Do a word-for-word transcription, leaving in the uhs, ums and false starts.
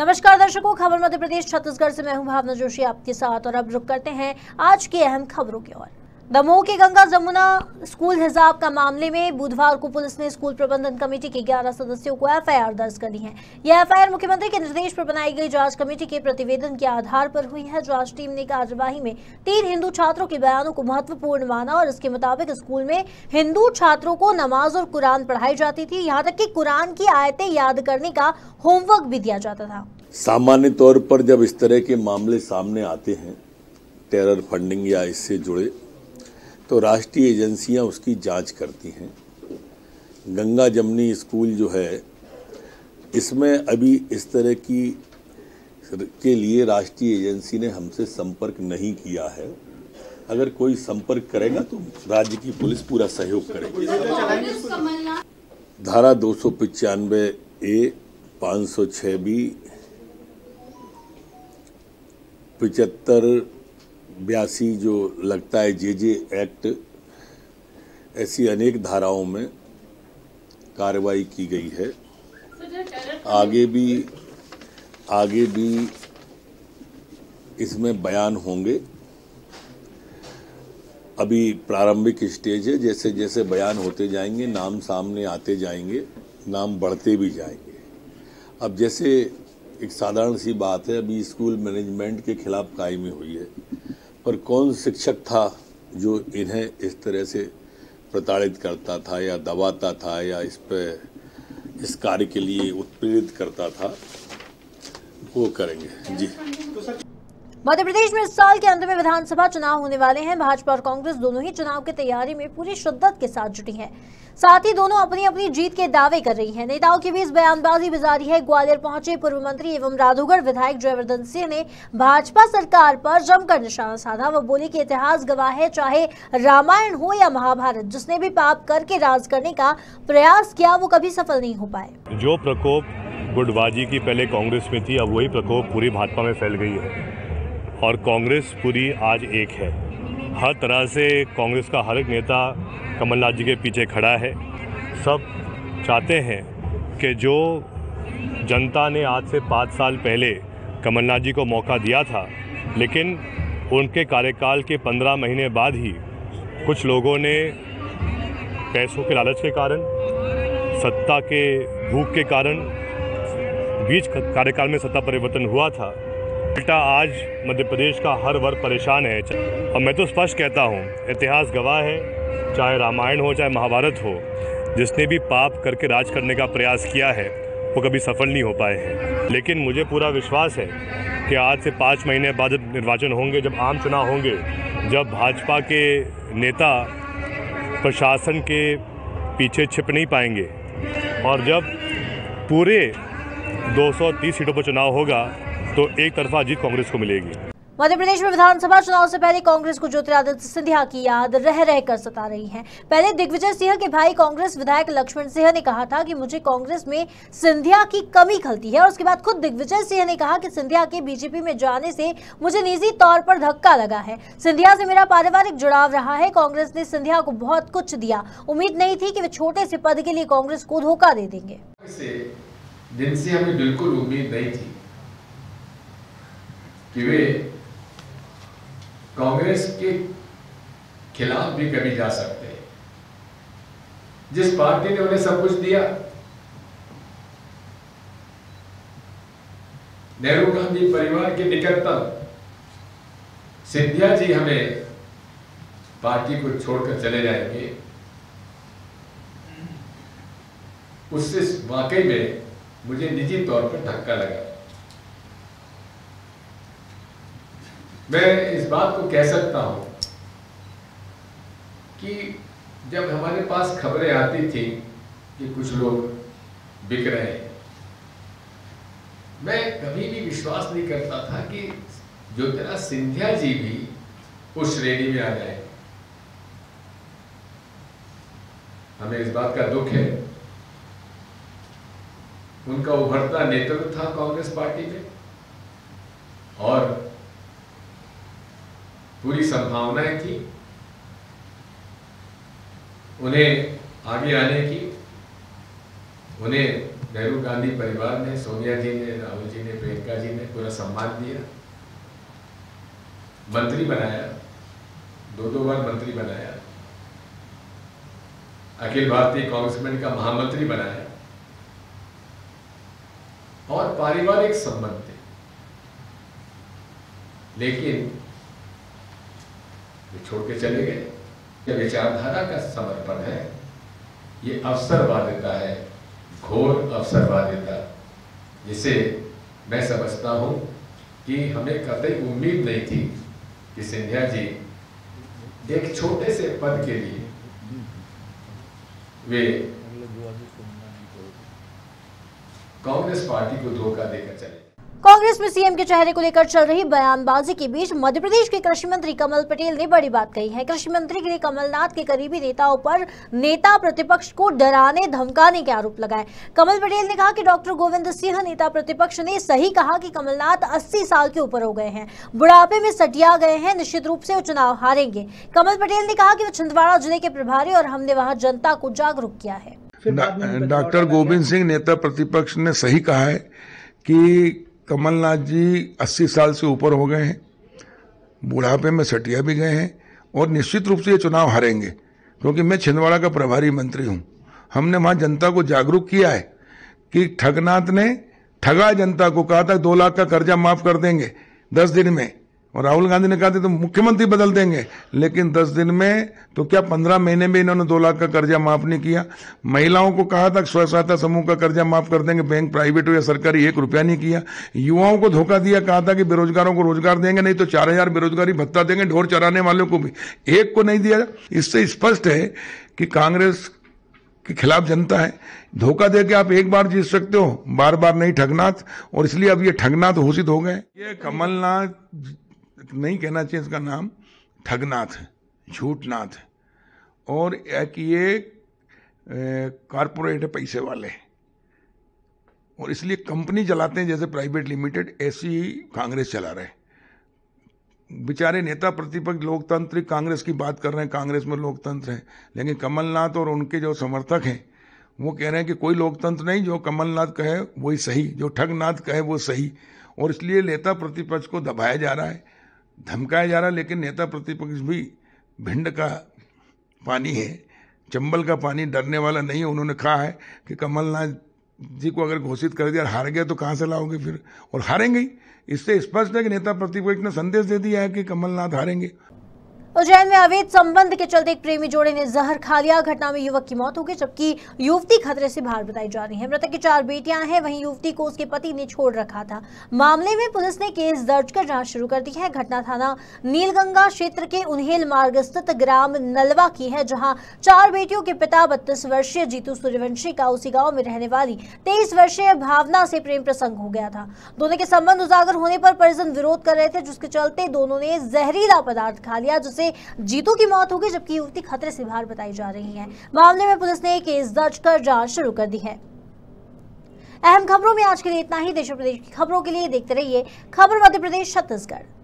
नमस्कार दर्शकों, खबर मध्य प्रदेश छत्तीसगढ़ से मैं हूं भावना जोशी आपके साथ। और अब रुक करते हैं आज की अहम खबरों की ओर। दमोह के गंगा जमुना स्कूल हिजाब का मामले में बुधवार को पुलिस ने स्कूल प्रबंधन कमेटी के ग्यारह सदस्यों को एफ आई आर दर्ज कर ली है। यह एफ आई आर मुख्यमंत्री के निर्देश पर बनाई गई जांच कमेटी के प्रतिवेदन के आधार पर हुई है। जांच टीम ने कार्यवाही में तीन हिंदू छात्रों के बयानों को महत्वपूर्ण माना और इसके मुताबिक स्कूल में हिंदू छात्रों को नमाज और कुरान पढ़ाई जाती थी, यहाँ तक की कुरान की आयतें याद करने का होमवर्क भी दिया जाता था। सामान्य तौर पर जब इस तरह के मामले सामने आते हैं, टेरर फंडिंग या इससे जुड़े, तो राष्ट्रीय एजेंसियां उसकी जांच करती हैं। गंगा जमुनी स्कूल जो है, इसमें अभी इस तरह की के लिए राष्ट्रीय एजेंसी ने हमसे संपर्क नहीं किया है। अगर कोई संपर्क करेगा तो राज्य की पुलिस पूरा सहयोग करेगी। धारा दो सौ पचानवे ए पाँच सौ छः बी पचहत्तर बयासी जो लगता है जे जे एक्ट, ऐसी अनेक धाराओं में कार्रवाई की गई है। आगे भी आगे भी इसमें बयान होंगे। अभी प्रारंभिक स्टेज है, जैसे जैसे बयान होते जाएंगे, नाम सामने आते जाएंगे, नाम बढ़ते भी जाएंगे। अब जैसे एक साधारण सी बात है, अभी स्कूल मैनेजमेंट के खिलाफ कायमी हुई है, पर कौन शिक्षक था जो इन्हें इस तरह से प्रताड़ित करता था या दबाता था या इस पर इस कार्य के लिए उत्प्रेरित करता था, वो करेंगे जी। मध्य प्रदेश में इस साल के अंत में विधानसभा चुनाव होने वाले हैं। भाजपा और कांग्रेस दोनों ही चुनाव की तैयारी में पूरी शिद्दत के साथ जुटी है, साथ ही दोनों अपनी अपनी जीत के दावे कर रही हैं। नेताओं के बीच बयानबाजी भी जारी है। ग्वालियर पहुंचे पूर्व मंत्री एवं राधौगढ़ विधायक जयवर्धन सिंह ने भाजपा सरकार पर जमकर निशाना साधा। वह बोले कि इतिहास गवाह है, चाहे रामायण हो या महाभारत, जिसने भी पाप करके राज करने का प्रयास किया वो कभी सफल नहीं हो पाए। जो प्रकोप गुटबाजी की पहले कांग्रेस में थी, अब वही प्रकोप पूरी भाजपा में फैल गई है और कांग्रेस पूरी आज एक है। हर तरह से कांग्रेस का हर एक नेता कमलनाथ जी के पीछे खड़ा है। सब चाहते हैं कि जो जनता ने आज से पाँच साल पहले कमलनाथ जी को मौका दिया था, लेकिन उनके कार्यकाल के पंद्रह महीने बाद ही कुछ लोगों ने पैसों के लालच के कारण, सत्ता के भूख के कारण बीच कार्यकाल में सत्ता परिवर्तन हुआ था। बेटा, आज मध्य प्रदेश का हर वर्ग परेशान है और मैं तो स्पष्ट कहता हूँ, इतिहास गवाह है, चाहे रामायण हो चाहे महाभारत हो, जिसने भी पाप करके राज करने का प्रयास किया है वो कभी सफल नहीं हो पाए हैं। लेकिन मुझे पूरा विश्वास है कि आज से पाँच महीने बाद जब निर्वाचन होंगे, जब आम चुनाव होंगे, जब भाजपा के नेता प्रशासन के पीछे छिप नहीं पाएंगे और जब पूरे दो सौ तीस सीटों पर चुनाव होगा, तो एक तरफा जीत कांग्रेस को मिलेगी। मध्य प्रदेश में विधानसभा चुनाव से पहले कांग्रेस को ज्योतिरादित्य सिंधिया की याद रह रह कर सता रही है। पहले दिग्विजय सिंह के भाई कांग्रेस विधायक लक्ष्मण सिंह ने कहा था कि मुझे कांग्रेस में सिंधिया की कमी खलती है और उसके बाद खुद दिग्विजय सिंह ने कहा कि सिंधिया के बीजेपी में जाने से मुझे निजी तौर पर धक्का लगा है। सिंधिया से मेरा पारिवारिक जुड़ाव रहा है। कांग्रेस ने सिंधिया को बहुत कुछ दिया, उम्मीद नहीं थी कि वे छोटे से पद के लिए कांग्रेस को धोखा दे देंगे। जिनसे हमें बिल्कुल उम्मीद नहीं थी कि वे कांग्रेस के खिलाफ भी कभी जा सकते हैं, जिस पार्टी ने उन्हें सब कुछ दिया। नेहरू गांधी परिवार के निकटतम सिंधिया जी हमें पार्टी को छोड़कर चले जाएंगे, उससे वाकई में मुझे निजी तौर पर धक्का लगा। मैं इस बात को कह सकता हूं कि जब हमारे पास खबरें आती थी कि कुछ लोग बिक रहे हैं, मैं कभी भी विश्वास नहीं करता था कि ज्योतिरादित्य सिंधिया जी भी उस श्रेणी में आ जाए। हमें इस बात का दुख है। उनका उभरता नेतृत्व था कांग्रेस पार्टी में और पूरी संभावनाएं थी उन्हें आगे आने की। उन्हें नेहरू गांधी परिवार ने, सोनिया जी ने, राहुल जी ने, सम्मान दिया, मंत्री बनाया, दो दो बार मंत्री बनाया, अखिल भारतीय कांग्रेसमैन का महामंत्री बनाया और पारिवारिक संबंध थे, लेकिन वे छोड़ के चले गए। यह विचारधारा का समर्पण है, ये अवसरवादिता है, घोर अवसरवादिता, जिसे मैं समझता हूं कि हमें कतई उम्मीद नहीं थी कि सिंधिया जी एक छोटे से पद के लिए वे कांग्रेस पार्टी को धोखा देकर चले। कांग्रेस में सीएम के चेहरे को लेकर चल रही बयानबाजी के बीच मध्य प्रदेश के कृषि मंत्री कमल पटेल ने बड़ी बात कही है। कृषि मंत्री के लिए कमलनाथ के करीबी नेताओं पर नेता प्रतिपक्ष को डराने धमकाने के आरोप लगाए। कमल पटेल ने कहा कि डॉक्टर गोविंद सिंह नेता प्रतिपक्ष ने सही कहा कि कमलनाथ अस्सी साल के ऊपर हो गए हैं, बुढ़ापे में सटिया गए हैं, निश्चित रूप से वो चुनाव हारेंगे। कमल पटेल ने कहा कि वो छिंदवाड़ा जिले के प्रभारी और हमने वहां जनता को जागरूक किया है। डॉक्टर गोविंद सिंह नेता प्रतिपक्ष ने सही कहा है कि कमलनाथ जी अस्सी साल से ऊपर हो गए हैं, बुढ़ापे में सटिया भी गए हैं और निश्चित रूप से ये चुनाव हारेंगे, क्योंकि मैं छिंदवाड़ा का प्रभारी मंत्री हूँ। हमने वहाँ जनता को जागरूक किया है कि ठगनाथ ने ठगा जनता को, कहा था दो लाख का कर्जा माफ कर देंगे दस दिन में, और राहुल गांधी ने कहा था तो मुख्यमंत्री बदल देंगे, लेकिन दस दिन में तो क्या पंद्रह महीने में इन्होंने दो लाख का कर्जा माफ नहीं किया। महिलाओं को कहा था स्व सहायता समूह का कर्जा माफ कर देंगे, बैंक प्राइवेट हो या सरकारी, एक रुपया नहीं किया। युवाओं को धोखा दिया, कहा था कि बेरोजगारों को रोजगार देंगे, नहीं तो चार हजार बेरोजगारी भत्ता देंगे, ढोर चराने वालों को भी, एक को नहीं दिया। इससे स्पष्ट है कि कांग्रेस के खिलाफ जनता है। धोखा देके आप एक बार जीत सकते हो, बार बार नहीं ठगनाथ, और इसलिए अब ये ठगनाथ घोषित हो गए। ये कमलनाथ नहीं कहना चाहिए, इसका नाम ठगनाथ है, झूठनाथ है, और एक ये कारपोरेट है, पैसे वाले हैं, और इसलिए कंपनी चलाते हैं जैसे प्राइवेट लिमिटेड, ऐसी ही कांग्रेस चला रहे हैं। बेचारे नेता प्रतिपक्ष लोकतांत्रिक कांग्रेस की बात कर रहे हैं, कांग्रेस में लोकतंत्र है, लेकिन कमलनाथ और उनके जो समर्थक हैं वो कह रहे हैं कि कोई लोकतंत्र नहीं, जो कमलनाथ कहे वही सही, जो ठगनाथ कहे वो सही, और इसलिए नेता प्रतिपक्ष को दबाया जा रहा है, धमकाया जा रहा है। लेकिन नेता प्रतिपक्ष भी भिंड का पानी है, चंबल का पानी, डरने वाला नहीं है। उन्होंने कहा है कि कमलनाथ जी को अगर घोषित कर दिया और हार गया तो कहाँ से लाओगे फिर, और हारेंगे ही। इससे स्पष्ट है कि नेता प्रतिपक्ष ने संदेश दे दिया है कि कमलनाथ हारेंगे। उज्जैन में अवैध संबंध के चलते एक प्रेमी जोड़े ने जहर खा लिया। घटना में युवक की मौत हो गई, जबकि युवती खतरे से बाहर बताई जा रही है। मृतक की चार बेटियां हैं, वहीं युवती को उसके पति ने छोड़ रखा था। मामले में पुलिस ने केस दर्ज कर जांच शुरू कर दी है। घटना थाना नीलगंगा क्षेत्र के उन्हेल मार्ग स्थित ग्राम नलवा की है, जहाँ चार बेटियों के पिता बत्तीस वर्षीय जीतू सूर्यवंशी का उसी गाँव में रहने वाली तेईस वर्षीय भावना से प्रेम प्रसंग हो गया था। दोनों के संबंध उजागर होने पर परिजन विरोध कर रहे थे, जिसके चलते दोनों ने जहरीला पदार्थ खा लिया, जिससे जीतू की मौत हो गई, जबकि युवती खतरे से बाहर बताई जा रही है। मामले में पुलिस ने केस दर्ज कर जांच शुरू कर दी है। अहम खबरों में आज के लिए इतना ही। देश और प्रदेश की खबरों के लिए देखते रहिए खबर मध्य प्रदेश छत्तीसगढ़।